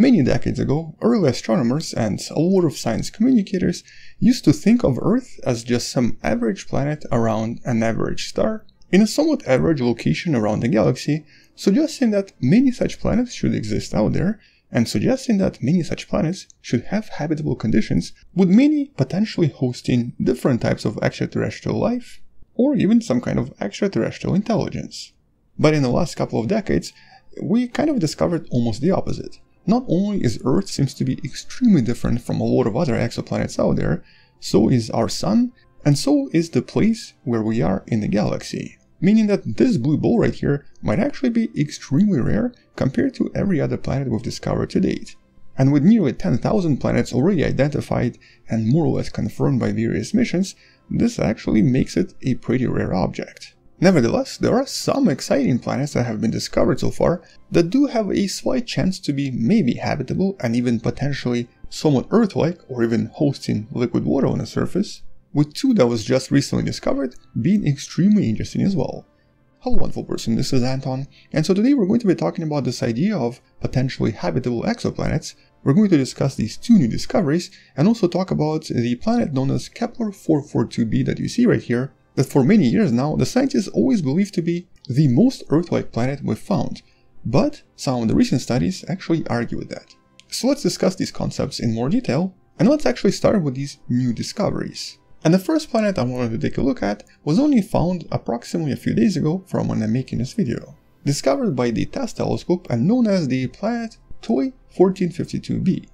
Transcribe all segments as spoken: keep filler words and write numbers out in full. Many decades ago, early astronomers and a lot of science communicators used to think of Earth as just some average planet around an average star, in a somewhat average location around the galaxy, suggesting that many such planets should exist out there, and suggesting that many such planets should have habitable conditions, with many potentially hosting different types of extraterrestrial life, or even some kind of extraterrestrial intelligence. But in the last couple of decades, we kind of discovered almost the opposite. Not only is Earth seems to be extremely different from a lot of other exoplanets out there, so is our Sun, and so is the place where we are in the galaxy. Meaning that this blue ball right here might actually be extremely rare compared to every other planet we've discovered to date. And with nearly ten thousand planets already identified and more or less confirmed by various missions, this actually makes it a pretty rare object. Nevertheless, there are some exciting planets that have been discovered so far that do have a slight chance to be maybe habitable and even potentially somewhat Earth-like or even hosting liquid water on the surface, with two that was just recently discovered being extremely interesting as well. Hello wonderful person, this is Anton, and so today we're going to be talking about this idea of potentially habitable exoplanets. We're going to discuss these two new discoveries and also talk about the planet known as Kepler four forty-two b that you see right here, that for many years now the scientists always believed to be the most Earth-like planet we've found, but some of the recent studies actually argue with that. So let's discuss these concepts in more detail, and let's actually start with these new discoveries. And the first planet I wanted to take a look at was only found approximately a few days ago from when I'm making this video. Discovered by the TESS telescope and known as the planet T O I fourteen fifty-two b.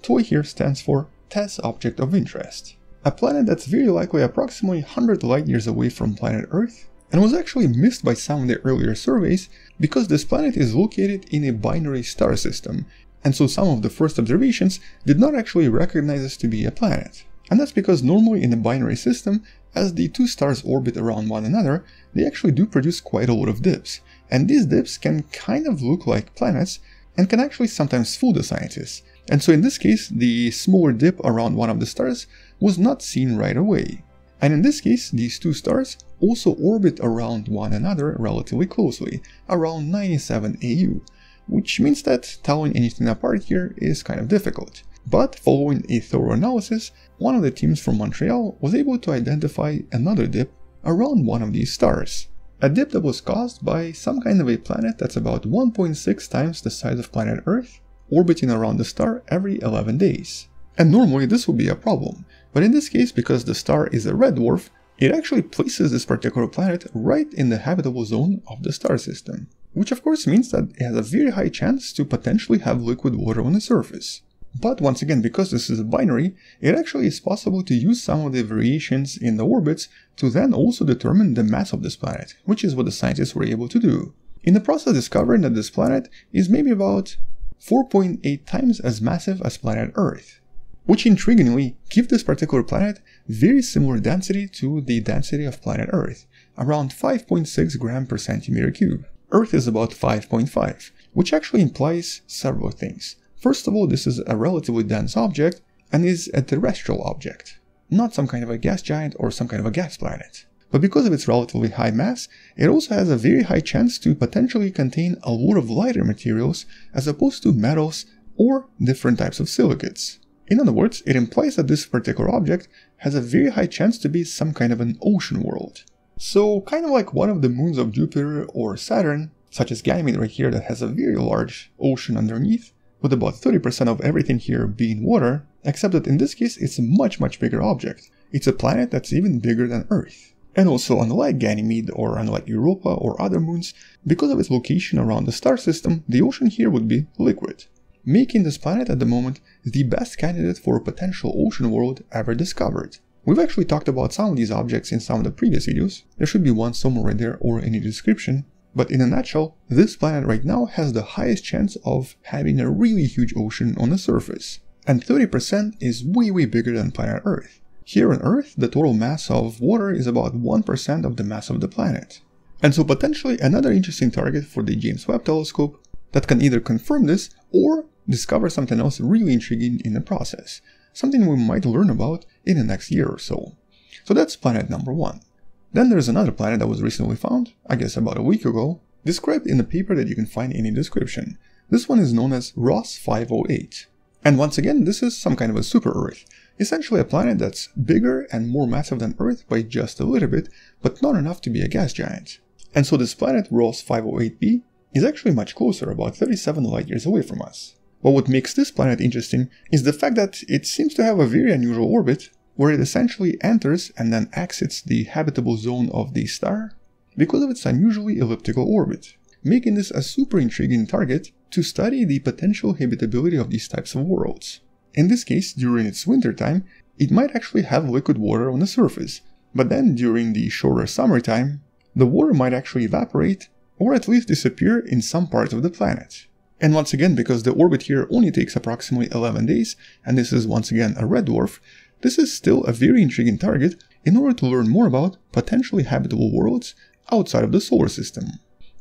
T O I here stands for TESS Object of Interest. A planet that's very likely approximately one hundred light years away from planet Earth, and was actually missed by some of the earlier surveys because this planet is located in a binary star system, and so some of the first observations did not actually recognize this to be a planet. And that's because normally in a binary system, as the two stars orbit around one another, they actually do produce quite a lot of dips. And these dips can kind of look like planets and can actually sometimes fool the scientists. And so in this case, the smaller dip around one of the stars was not seen right away. And in this case, these two stars also orbit around one another relatively closely, around ninety-seven A U, which means that telling anything apart here is kind of difficult. But following a thorough analysis, one of the teams from Montreal was able to identify another dip around one of these stars. A dip that was caused by some kind of a planet that's about one point six times the size of planet Earth, orbiting around the star every eleven days. And normally this would be a problem, but in this case, because the star is a red dwarf, it actually places this particular planet right in the habitable zone of the star system, which of course means that it has a very high chance to potentially have liquid water on the surface. But once again, because this is a binary, it actually is possible to use some of the variations in the orbits to then also determine the mass of this planet, which is what the scientists were able to do. In the process, discovering that this planet is maybe about four point eight times as massive as planet Earth, which intriguingly gives this particular planet very similar density to the density of planet Earth, around five point six grams per centimeter cube. Earth is about five point five, which actually implies several things. First of all, this is a relatively dense object and is a terrestrial object, not some kind of a gas giant or some kind of a gas planet. But because of its relatively high mass, it also has a very high chance to potentially contain a lot of lighter materials as opposed to metals or different types of silicates. In other words, it implies that this particular object has a very high chance to be some kind of an ocean world. So kind of like one of the moons of Jupiter or Saturn, such as Ganymede right here that has a very large ocean underneath, with about thirty percent of everything here being water, except that in this case it's a much much bigger object. It's a planet that's even bigger than Earth. And also, unlike Ganymede or unlike Europa or other moons, because of its location around the star system, the ocean here would be liquid, making this planet at the moment the best candidate for a potential ocean world ever discovered. We've actually talked about some of these objects in some of the previous videos. There should be one somewhere right there or in the description. But in a nutshell, this planet right now has the highest chance of having a really huge ocean on the surface. And thirty percent is way way bigger than planet Earth. Here on Earth, the total mass of water is about one percent of the mass of the planet. And so potentially another interesting target for the James Webb telescope that can either confirm this or discover something else really intriguing in the process. Something we might learn about in the next year or so. So that's planet number one. Then there's another planet that was recently found, I guess about a week ago, described in a paper that you can find in the description. This one is known as Ross five oh eight. And once again, this is some kind of a super-Earth, essentially a planet that's bigger and more massive than Earth by just a little bit, but not enough to be a gas giant. And so this planet, Ross five oh eight b, is actually much closer, about thirty-seven light years away from us. But what makes this planet interesting is the fact that it seems to have a very unusual orbit, where it essentially enters and then exits the habitable zone of the star because of its unusually elliptical orbit, making this a super intriguing target to study the potential habitability of these types of worlds. In this case, during its winter time, it might actually have liquid water on the surface, but then during the shorter summertime, the water might actually evaporate or at least disappear in some parts of the planet. And once again, because the orbit here only takes approximately eleven days, and this is once again a red dwarf, this is still a very intriguing target in order to learn more about potentially habitable worlds outside of the solar system.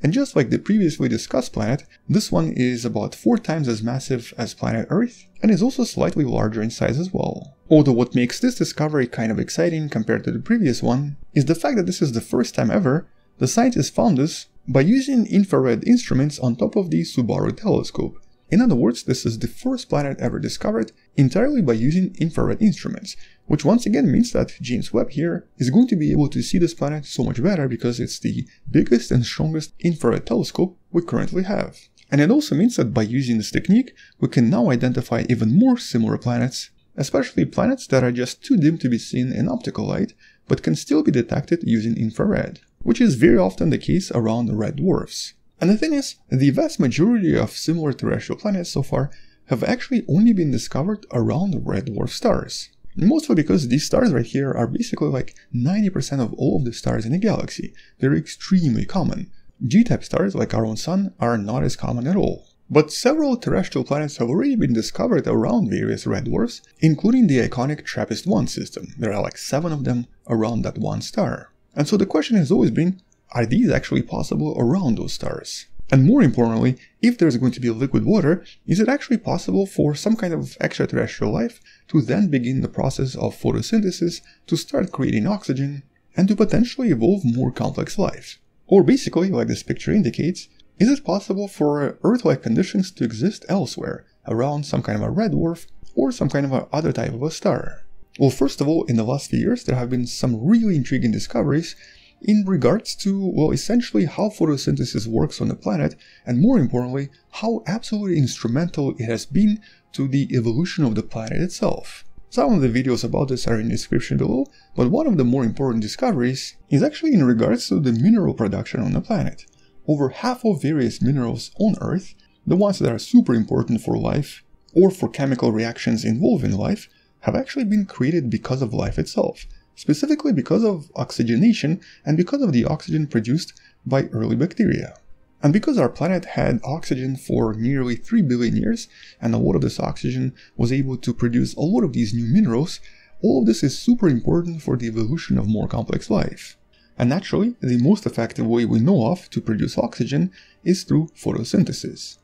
And just like the previously discussed planet, this one is about four times as massive as planet Earth and is also slightly larger in size as well. Although what makes this discovery kind of exciting compared to the previous one is the fact that this is the first time ever the scientists found this by using infrared instruments on top of the Subaru telescope. In other words, this is the first planet ever discovered entirely by using infrared instruments, which once again means that James Webb here is going to be able to see this planet so much better because it's the biggest and strongest infrared telescope we currently have. And it also means that by using this technique, we can now identify even more similar planets, especially planets that are just too dim to be seen in optical light, but can still be detected using infrared, which is very often the case around red dwarfs. And the thing is, the vast majority of similar terrestrial planets so far have actually only been discovered around red dwarf stars. Mostly because these stars right here are basically like ninety percent of all of the stars in the galaxy. They're extremely common. G-type stars like our own sun are not as common at all. But several terrestrial planets have already been discovered around various red dwarfs, including the iconic Trappist one system. There are like seven of them around that one star. And so the question has always been, are these actually possible around those stars? And more importantly, if there's going to be liquid water, is it actually possible for some kind of extraterrestrial life to then begin the process of photosynthesis, to start creating oxygen, and to potentially evolve more complex life? Or basically, like this picture indicates, is it possible for Earth-like conditions to exist elsewhere, around some kind of a red dwarf or some kind of a other type of a star? Well, first of all, in the last few years, there have been some really intriguing discoveries in regards to, well, essentially how photosynthesis works on the planet, and more importantly, how absolutely instrumental it has been to the evolution of the planet itself. Some of the videos about this are in the description below, but one of the more important discoveries is actually in regards to the mineral production on the planet. Over half of various minerals on Earth, the ones that are super important for life or for chemical reactions involving life, have actually been created because of life itself. Specifically because of oxygenation and because of the oxygen produced by early bacteria. And because our planet had oxygen for nearly three billion years, and a lot of this oxygen was able to produce a lot of these new minerals, all of this is super important for the evolution of more complex life. And naturally, the most effective way we know of to produce oxygen is through photosynthesis.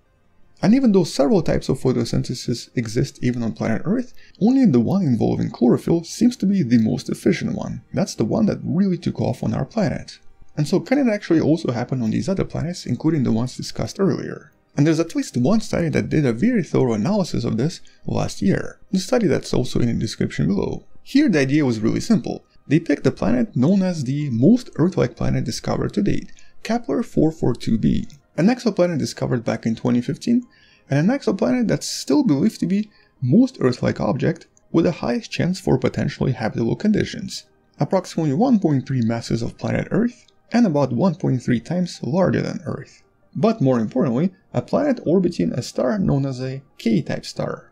And even though several types of photosynthesis exist even on planet Earth, only the one involving chlorophyll seems to be the most efficient one. That's the one that really took off on our planet. And so can it actually also happen on these other planets, including the ones discussed earlier? And there's at least one study that did a very thorough analysis of this last year. The study that's also in the description below. Here the idea was really simple. They picked a planet known as the most Earth-like planet discovered to date, Kepler four forty-two b. An exoplanet discovered back in twenty fifteen, and an exoplanet that's still believed to be most Earth-like object with the highest chance for potentially habitable conditions, approximately one point three masses of planet Earth and about one point three times larger than Earth. But more importantly, a planet orbiting a star known as a K-type star,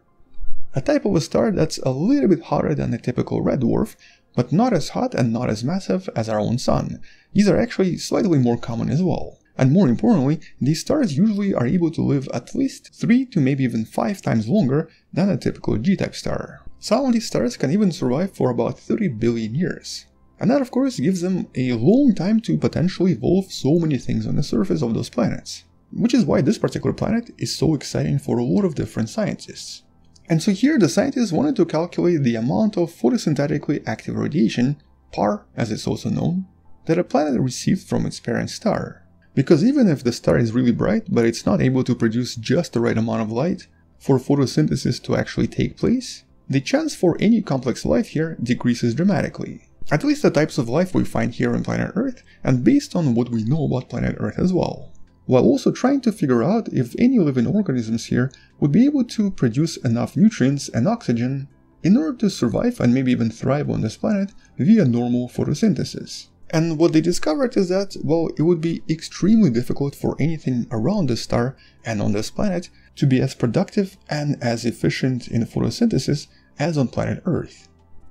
a type of a star that's a little bit hotter than the typical red dwarf, but not as hot and not as massive as our own sun. These are actually slightly more common as well. And more importantly, these stars usually are able to live at least three to maybe even five times longer than a typical G-type star. Some of these stars can even survive for about thirty billion years. And that of course gives them a long time to potentially evolve so many things on the surface of those planets. Which is why this particular planet is so exciting for a lot of different scientists. And so here the scientists wanted to calculate the amount of photosynthetically active radiation, P A R as it's also known, that a planet received from its parent star. Because even if the star is really bright, but it's not able to produce just the right amount of light for photosynthesis to actually take place, the chance for any complex life here decreases dramatically. At least the types of life we find here on planet Earth, and based on what we know about planet Earth as well. While also trying to figure out if any living organisms here would be able to produce enough nutrients and oxygen in order to survive and maybe even thrive on this planet via normal photosynthesis. And what they discovered is that, well, it would be extremely difficult for anything around this star and on this planet to be as productive and as efficient in photosynthesis as on planet Earth.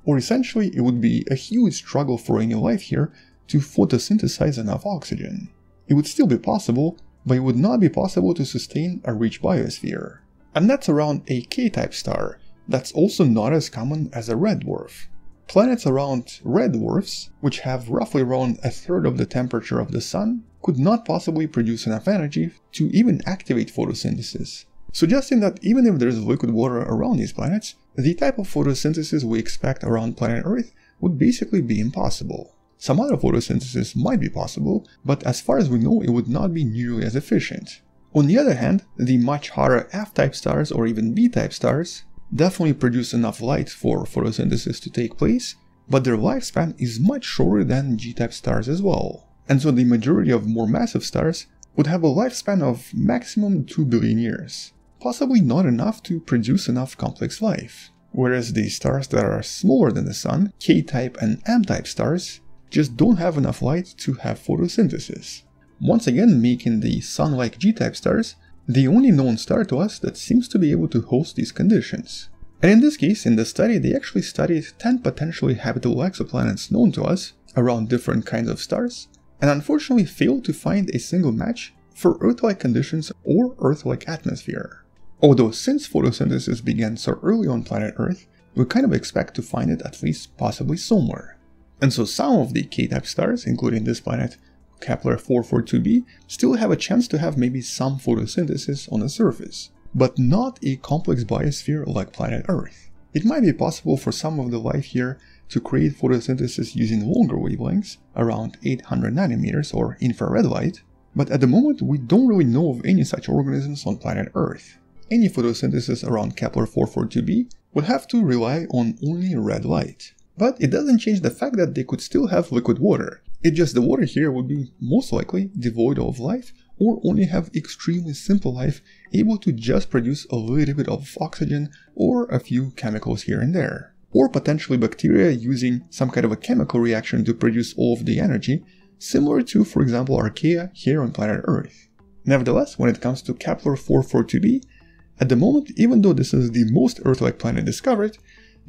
Or essentially, it would be a huge struggle for any life here to photosynthesize enough oxygen. It would still be possible, but it would not be possible to sustain a rich biosphere. And that's around a K-type star. That's also not as common as a red dwarf. Planets around red dwarfs, which have roughly around a third of the temperature of the sun, could not possibly produce enough energy to even activate photosynthesis, suggesting that even if there's liquid water around these planets, the type of photosynthesis we expect around planet Earth would basically be impossible. Some other photosynthesis might be possible, but as far as we know, it would not be nearly as efficient. On the other hand, the much hotter F-type stars or even B-type stars definitely produce enough light for photosynthesis to take place, but their lifespan is much shorter than G-type stars as well. And so the majority of more massive stars would have a lifespan of maximum two billion years, possibly not enough to produce enough complex life. Whereas the stars that are smaller than the sun, K-type and M-type stars, just don't have enough light to have photosynthesis. Once again, making the sun-like G-type stars the only known star to us that seems to be able to host these conditions. And in this case, in the study, they actually studied ten potentially habitable exoplanets known to us around different kinds of stars, and unfortunately failed to find a single match for Earth-like conditions or Earth-like atmosphere. Although since photosynthesis began so early on planet Earth, we kind of expect to find it at least possibly somewhere. And so some of the K-type stars, including this planet Kepler four forty-two b, still have a chance to have maybe some photosynthesis on the surface, but not a complex biosphere like planet Earth. It might be possible for some of the life here to create photosynthesis using longer wavelengths, around eight hundred nanometers or infrared light, but at the moment we don't really know of any such organisms on planet Earth. Any photosynthesis around Kepler four forty-two b would have to rely on only red light. But it doesn't change the fact that they could still have liquid water. It's just the water here would be most likely devoid of life or only have extremely simple life able to just produce a little bit of oxygen or a few chemicals here and there. Or potentially bacteria using some kind of a chemical reaction to produce all of the energy, similar to, for example, archaea here on planet Earth. Nevertheless, when it comes to Kepler four forty-two b, at the moment, even though this is the most Earth-like planet discovered,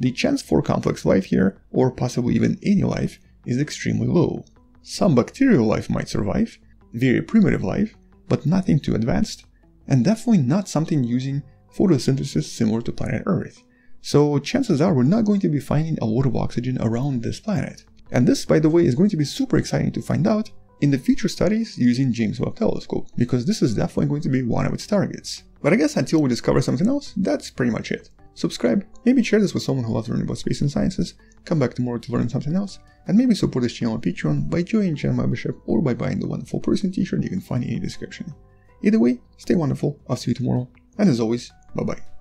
the chance for complex life here, or possibly even any life, is extremely low. Some bacterial life might survive, very primitive life, but nothing too advanced, and definitely not something using photosynthesis similar to planet Earth. So chances are we're not going to be finding a lot of oxygen around this planet. And this, by the way, is going to be super exciting to find out in the future studies using James Webb telescope, because this is definitely going to be one of its targets. But I guess until we discover something else, that's pretty much it. Subscribe, maybe share this with someone who loves learning about space and sciences, come back tomorrow to learn something else, and maybe support this channel on Patreon by joining channel membership or by buying the wonderful person t-shirt you can find in the description. Either way, stay wonderful, I'll see you tomorrow, and as always, bye bye.